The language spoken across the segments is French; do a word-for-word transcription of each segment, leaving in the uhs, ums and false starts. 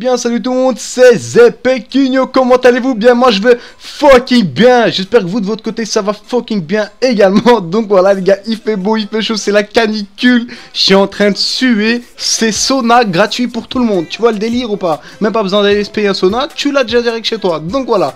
bien, salut tout le monde, c'est Zé Pequino, comment allez-vous? Bien, moi je vais fucking bien, j'espère que vous de votre côté ça va fucking bien également. Donc voilà les gars, il fait beau, il fait chaud, c'est la canicule, je suis en train de suer, c'est sauna gratuit pour tout le monde, tu vois le délire ou pas? Même pas besoin d'aller se payer un sauna, tu l'as déjà direct chez toi, donc voilà.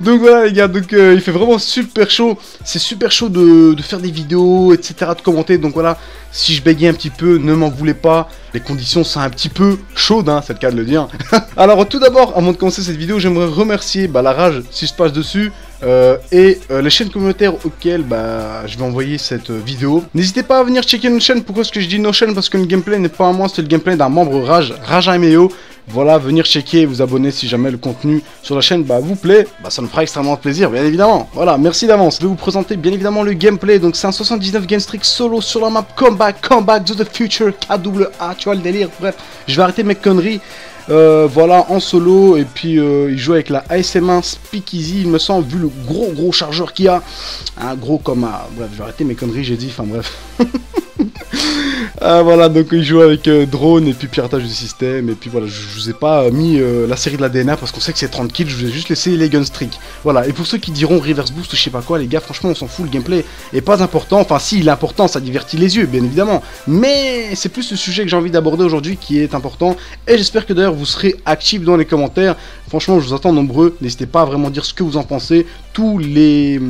Donc voilà les gars, donc euh, il fait vraiment super chaud, c'est super chaud de, de faire des vidéos, et cetera, de commenter, donc voilà, si je bégaye un petit peu, ne m'en voulez pas, les conditions sont un petit peu chaudes, hein, c'est le cas de le dire. Alors tout d'abord, avant de commencer cette vidéo, j'aimerais remercier bah, la Rage si je passe dessus euh, et euh, les chaînes communautaires auxquelles bah, je vais envoyer cette euh, vidéo. N'hésitez pas à venir checker nos chaînes. Pourquoi est-ce que je dis nos chaînes? Parce que le gameplay n'est pas à moi, c'est le gameplay d'un membre Rage, RageMéo. Voilà, venir checker et vous abonner si jamais le contenu sur la chaîne bah, vous plaît. Bah, ça me fera extrêmement plaisir, bien évidemment. Voilà, merci d'avance. Je vais vous présenter bien évidemment le gameplay. Donc, c'est un soixante-dix-neuf game streak solo sur la map Comeback, Comeback to the Future, K W A, tu vois le délire. Bref, je vais arrêter mes conneries. Euh, voilà, en solo. Et puis, euh, il joue avec la A S M un Speakeasy, il me semble, vu le gros gros chargeur qu'il y a. Un gros comme un... Bref, je vais arrêter mes conneries, j'ai dit. Enfin, bref. Ah, voilà, donc il joue avec euh, drone et puis piratage du système. Et puis voilà, je, je vous ai pas euh, mis euh, la série de la D N A parce qu'on sait que c'est trente kills. Je vous ai juste laissé les gun streak. Voilà, et pour ceux qui diront reverse boost ou je sais pas quoi, les gars, franchement, on s'en fout. Le gameplay est pas important. Enfin, si, il est important, ça divertit les yeux, bien évidemment. Mais c'est plus le sujet que j'ai envie d'aborder aujourd'hui qui est important. Et j'espère que d'ailleurs vous serez actifs dans les commentaires. Franchement, je vous attends nombreux. N'hésitez pas à vraiment dire ce que vous en pensez. Tous les.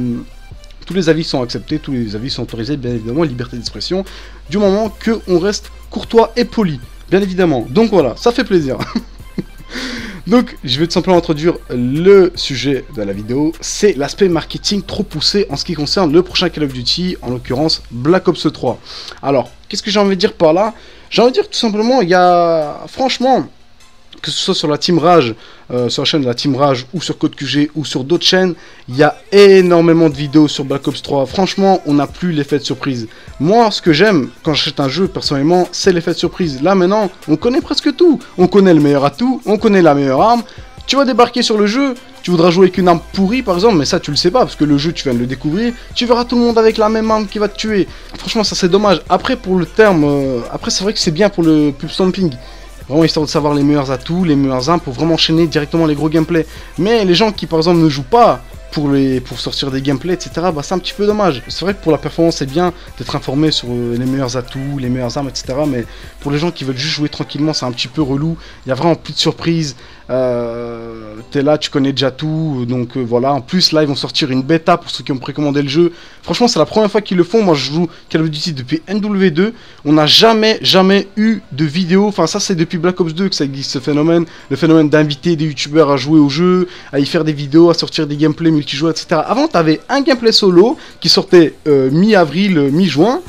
Tous les avis sont acceptés, tous les avis sont autorisés, bien évidemment, liberté d'expression, du moment que on reste courtois et poli, bien évidemment. Donc voilà, ça fait plaisir. Donc, je vais tout simplement introduire le sujet de la vidéo, c'est l'aspect marketing trop poussé en ce qui concerne le prochain Call of Duty, en l'occurrence Black Ops trois. Alors, qu'est-ce que j'ai envie de dire par là? J'ai envie de dire tout simplement, il y a, franchement, que ce soit sur la team Rage, euh, sur la chaîne de la team Rage, ou sur Code Q G, ou sur d'autres chaînes, il y a énormément de vidéos sur Black Ops trois. Franchement, on n'a plus l'effet de surprise. Moi, ce que j'aime quand j'achète un jeu, personnellement, c'est l'effet de surprise. Là, maintenant, on connaît presque tout. On connaît le meilleur atout, on connaît la meilleure arme. Tu vas débarquer sur le jeu, tu voudras jouer avec une arme pourrie par exemple, mais ça tu le sais pas parce que le jeu tu viens de le découvrir, tu verras tout le monde avec la même arme qui va te tuer. Franchement, ça c'est dommage. Après, pour le terme, euh... après c'est vrai que c'est bien pour le pub stomping. Vraiment histoire de savoir les meilleurs atouts, les meilleurs armes pour vraiment enchaîner directement les gros gameplays. Mais les gens qui par exemple ne jouent pas pour, les, pour sortir des gameplays, et cetera, bah, c'est un petit peu dommage. C'est vrai que pour la performance, c'est bien d'être informé sur les meilleurs atouts, les meilleures armes, et cetera. Mais pour les gens qui veulent juste jouer tranquillement, c'est un petit peu relou. Il n'y a vraiment plus de surprises. Euh, T'es là, tu connais déjà tout. Donc euh, voilà. En plus, là, ils vont sortir une bêta pour ceux qui ont précommandé le jeu. Franchement, c'est la première fois qu'ils le font. Moi, je joue Call of Duty depuis M W deux. On n'a jamais, jamais eu de vidéo. Enfin, ça, c'est depuis Black Ops deux que ça existe ce phénomène. Le phénomène d'inviter des youtubeurs à jouer au jeu, à y faire des vidéos, à sortir des gameplays multijoueurs, et cetera. Avant, t'avais un gameplay solo qui sortait euh, mi-avril, euh, mi-juin.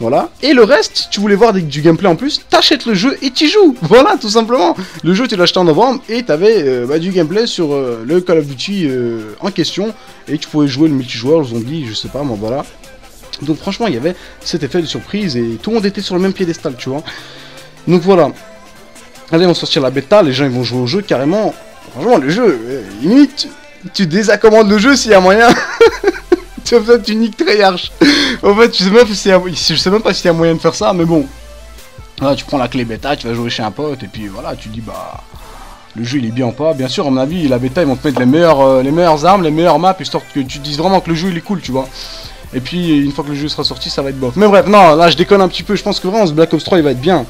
Voilà. Et le reste, tu voulais voir des, du gameplay en plus, t'achètes le jeu et t'y joues. Voilà, tout simplement. Le jeu, tu l'as acheté en novembre et t'avais euh, bah, du gameplay sur euh, le Call of Duty euh, en question. Et tu pouvais jouer le multijoueur, le zombie, je sais pas, mais voilà. Donc franchement, il y avait cet effet de surprise et tout le monde était sur le même piédestal, tu vois. Donc voilà. Allez, on va sortir la bêta, les gens ils vont jouer au jeu carrément. Franchement, le jeu, euh, limite... Tu désaccommandes le jeu s'il y a moyen. Tu vas faire une nique Treyarch. En fait, je sais, même si y a... je sais même pas s'il y a moyen de faire ça, mais bon. Là, tu prends la clé bêta, tu vas jouer chez un pote, et puis voilà, tu dis bah. Le jeu il est bien ou pas. Bien sûr, à mon avis, la bêta ils vont te mettre les meilleures, euh, les meilleures armes, les meilleures maps, histoire que tu te dises vraiment que le jeu il est cool, tu vois. Et puis, une fois que le jeu sera sorti, ça va être bof. Mais bref, non, là je déconne un petit peu, je pense que vraiment ce Black Ops trois il va être bien.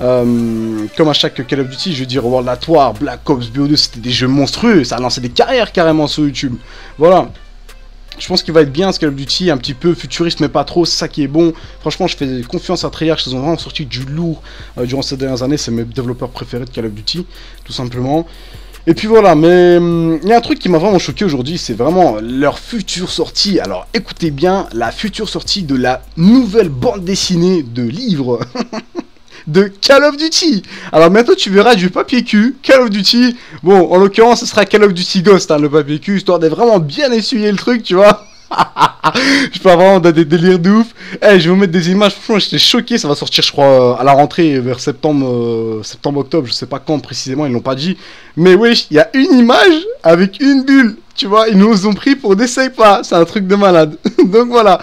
Euh, comme à chaque Call of Duty, je veux dire World of War, Black Ops B O deux, c'était des jeux monstrueux, ça a lancé des carrières carrément sur YouTube. Voilà. Je pense qu'il va être bien ce Call of Duty, un petit peu futuriste mais pas trop, c'est ça qui est bon. Franchement, je fais confiance à Treyarch, ils ont vraiment sorti du lourd euh, durant ces dernières années, c'est mes développeurs préférés de Call of Duty, tout simplement. Et puis voilà, mais il hum, y a un truc qui m'a vraiment choqué aujourd'hui, c'est vraiment leur future sortie. Alors écoutez bien, la future sortie de la nouvelle bande dessinée de livres de Call of Duty. Alors bientôt tu verras du papier cul, Call of Duty. Bon, en l'occurrence, ce sera Call of Duty Ghost, hein, le papier cul, histoire d'être vraiment bien essuyer le truc, tu vois. Je parle vraiment dans des délires de ouf. Hey, je vais vous mettre des images, franchement j'étais choqué, ça va sortir je crois à la rentrée vers septembre, euh, septembre octobre, je sais pas quand précisément, ils l'ont pas dit. Mais wesh, il y a une image avec une bulle, tu vois, ils nous ont pris pour des saipas, c'est un truc de malade. Donc voilà,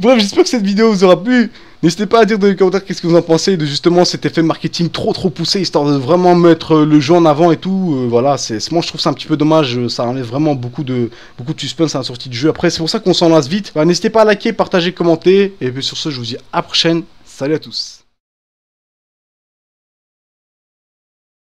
bref, j'espère que cette vidéo vous aura plu. N'hésitez pas à dire dans les commentaires qu'est-ce que vous en pensez de justement cet effet marketing trop trop poussé, histoire de vraiment mettre le jeu en avant et tout. Euh, voilà, c'est moi je trouve ça un petit peu dommage, ça enlève vraiment beaucoup de beaucoup de suspense à la sortie du jeu. Après c'est pour ça qu'on s'en lasse vite. Bah, n'hésitez pas à liker, partager, commenter, et puis sur ce je vous dis à la prochaine, salut à tous.